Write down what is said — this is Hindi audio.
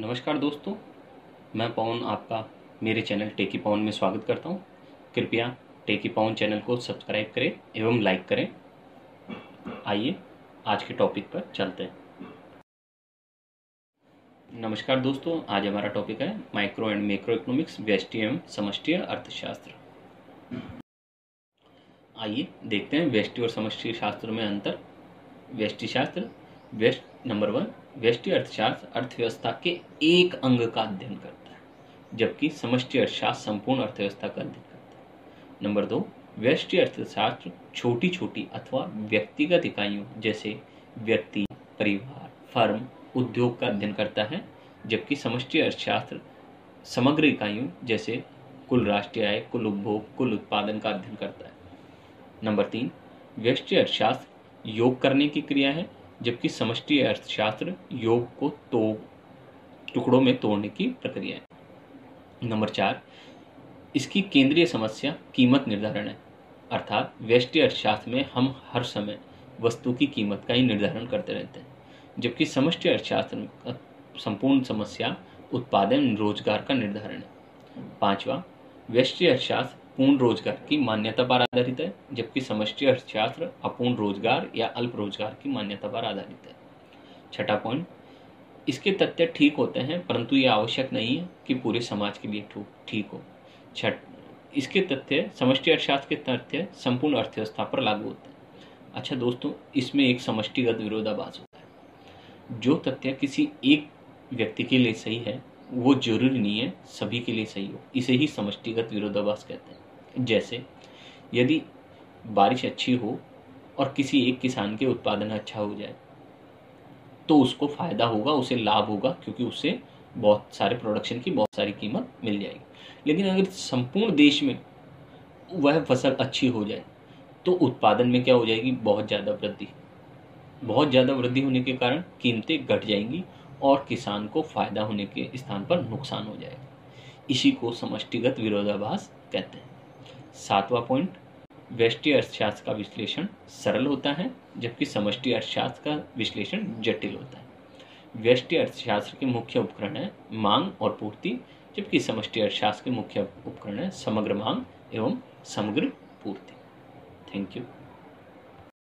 नमस्कार दोस्तों, मैं पवन आपका मेरे चैनल टेकी पवन में स्वागत करता हूं। कृपया टेकी पवन चैनल को सब्सक्राइब करें एवं लाइक करें। आइए आज के टॉपिक पर चलते हैं। नमस्कार दोस्तों, आज हमारा टॉपिक है माइक्रो एंड मैक्रो इकोनॉमिक्स, व्यष्टि एवं समष्टि अर्थशास्त्र। आइए देखते हैं व्यष्टि और समष्टि शास्त्र में अंतर। व्यष्टि शास्त्र नंबर वन, व्यष्टि अर्थशास्त्र अर्थव्यवस्था के एक अंग का अध्ययन करता है, जबकि समष्टि अर्थशास्त्र संपूर्ण अर्थव्यवस्था का अध्ययन करता है। नंबर दो, व्यष्टि अर्थशास्त्र छोटी छोटी अथवा व्यक्तिगत इकाइयों जैसे व्यक्ति, परिवार, फर्म, उद्योग का अध्ययन करता है, जबकि समष्टि अर्थशास्त्र समग्र इकाइयों जैसे कुल राष्ट्रीय आय, कुल उपभोग, कुल उत्पादन का अध्ययन करता है। नंबर तीन, व्यष्टि अर्थशास्त्र योग करने की क्रिया है, जबकि समष्टि अर्थशास्त्र योग को टुकड़ों में तोड़ने की प्रक्रिया है। नंबर चार, इसकी केंद्रीय समस्या कीमत निर्धारण है, अर्थात व्यष्टि अर्थशास्त्र में हम हर समय वस्तु की कीमत का ही निर्धारण करते रहते हैं, जबकि समष्टि अर्थशास्त्र का संपूर्ण समस्या उत्पादन रोजगार का निर्धारण है। पांचवा, व्यष्टि अर्थशास्त्र पूर्ण रोजगार की मान्यता पर आधारित है, जबकि समष्टि अर्थशास्त्र अपूर्ण रोजगार या अल्प रोजगार की मान्यता पर आधारित है। छठा पॉइंट, इसके तथ्य ठीक होते हैं, परंतु यह आवश्यक नहीं है कि पूरे समाज के लिए ठीक हो। इसके तथ्य, समष्टि अर्थशास्त्र के तथ्य संपूर्ण अर्थव्यवस्था पर लागू होते हैं। अच्छा दोस्तों, इसमें एक समष्टिगत विरोधाभास होता है। जो तथ्य किसी एक व्यक्ति के लिए सही है वो जरूरी नहीं है सभी के लिए सही हो, इसे ही समष्टिगत विरोधाभास कहते हैं। जैसे यदि बारिश अच्छी हो और किसी एक किसान के उत्पादन अच्छा हो जाए तो उसको फायदा होगा, उसे लाभ होगा, क्योंकि उसे बहुत सारे प्रोडक्शन की बहुत सारी कीमत मिल जाएगी। लेकिन अगर संपूर्ण देश में वह फसल अच्छी हो जाए तो उत्पादन में क्या हो जाएगी, बहुत ज़्यादा वृद्धि होने के कारण कीमतें घट जाएंगी और किसान को फायदा होने के स्थान पर नुकसान हो जाएगा। इसी को समष्टिगत विरोधाभास कहते हैं। सातवां पॉइंट, व्यष्टि अर्थशास्त्र का विश्लेषण सरल होता है, जबकि समष्टि अर्थशास्त्र का विश्लेषण जटिल होता है। व्यष्टि अर्थशास्त्र के मुख्य उपकरण है मांग और पूर्ति, जबकि समष्टि अर्थशास्त्र के मुख्य उपकरण है समग्र मांग एवं समग्र पूर्ति। Thank you.